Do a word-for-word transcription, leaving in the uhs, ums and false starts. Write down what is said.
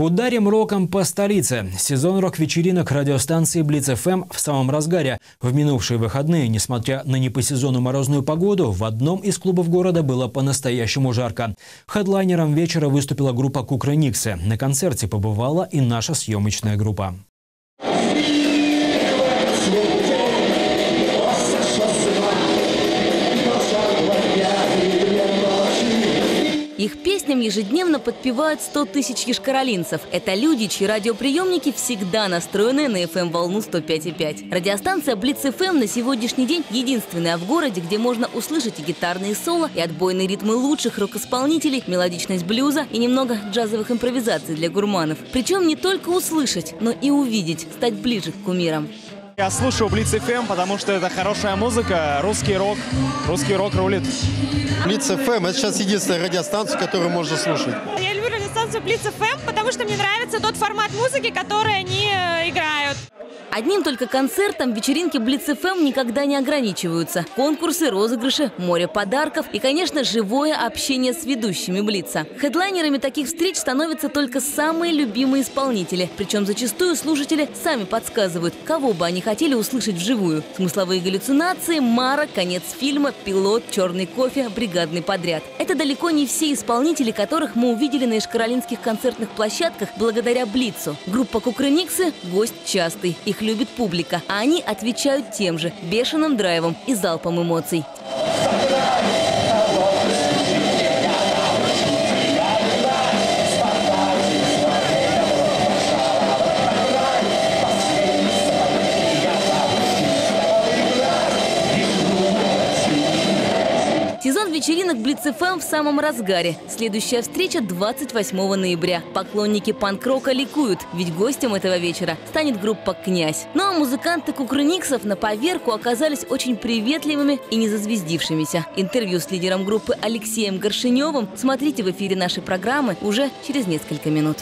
Ударим роком по столице. Сезон рок-вечеринок радиостанции Блиц-ФМ в самом разгаре. В минувшие выходные, несмотря на не по сезону морозную погоду, в одном из клубов города было по-настоящему жарко. Хедлайнером вечера выступила группа «Кукрыниксы». На концерте побывала и наша съемочная группа. Их песням ежедневно подпевают сто тысяч ешкаролинцев. Это люди, чьи радиоприемники всегда настроены на эф эм-волну сто пять и пять. Радиостанция Блиц-ФМ на сегодняшний день единственная в городе, где можно услышать и гитарные соло, и отбойные ритмы лучших рок-исполнителей, мелодичность блюза и немного джазовых импровизаций для гурманов. Причем не только услышать, но и увидеть, стать ближе к кумирам. Я слушаю Блиц-ФМ, потому что это хорошая музыка, русский рок, русский рок рулит. Блиц-ФМ – это сейчас единственная радиостанция, которую можно слушать. Я люблю радиостанцию Блиц-ФМ, потому что мне нравится тот формат музыки, который они играют. Одним только концертом вечеринки Блиц-ФМ никогда не ограничиваются. Конкурсы, розыгрыши, море подарков и, конечно, живое общение с ведущими Блица. Хедлайнерами таких встреч становятся только самые любимые исполнители. Причем зачастую слушатели сами подсказывают, кого бы они хотели услышать вживую. Смысловые галлюцинации, Мара, конец фильма, пилот, черный кофе, бригадный подряд. Это далеко не все исполнители, которых мы увидели на ижкаролинских концертных площадках благодаря Блицу. Группа «Кукрыниксы» – гость частый. Их любит публика, а они отвечают тем же бешеным драйвом и залпом эмоций. Сезон вечеринок Блиц-ФМ в самом разгаре. Следующая встреча двадцать восьмого ноября. Поклонники панк-рока ликуют, ведь гостем этого вечера станет группа «Князь». Ну а музыканты «Кукрыниксов» на поверку оказались очень приветливыми и не зазвездившимися. Интервью с лидером группы Алексеем Горшеневым смотрите в эфире нашей программы уже через несколько минут.